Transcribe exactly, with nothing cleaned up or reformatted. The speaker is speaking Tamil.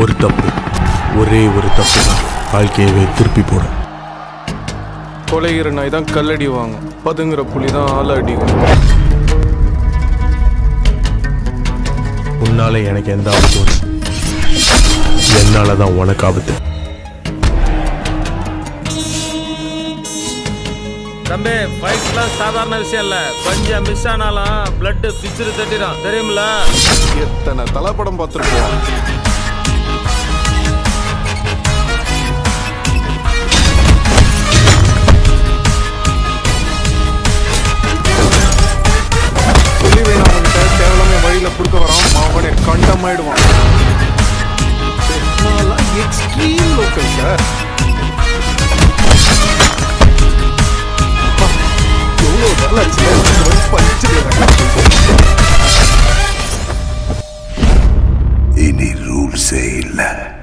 ஒரு தப்பு, ஒரே ஒரு தப்பு தான் வாழ்க்கையவே திருப்பி போடும். கொலைகிற நாய் தான் கல்லடி வாங்கும், பதுங்குற புலி தான் ஆளை அடிக்கும். உன்னால எனக்கு எந்த ஆபத்து, என்னால தான் உனக்கு ஆபத்து. தம்பி, ஃபைட்லாம் சாதாரண விஷயம் இல்லை. கொஞ்சம் மிஸ் ஆனாலும் பிளட்டு பிச்சுரு தட்டிடும், தெரியுமில்ல? எத்தனை தலைப்படம் பார்த்துருக்கோம். புள்ளி வேணாமன்ட்ட தேவலமே வழியில் கொடுக்க வரோம், அவனே கண்டமாயிடுவான். Extreme local sir. Let's go. Let's punch it. Any rules say illa.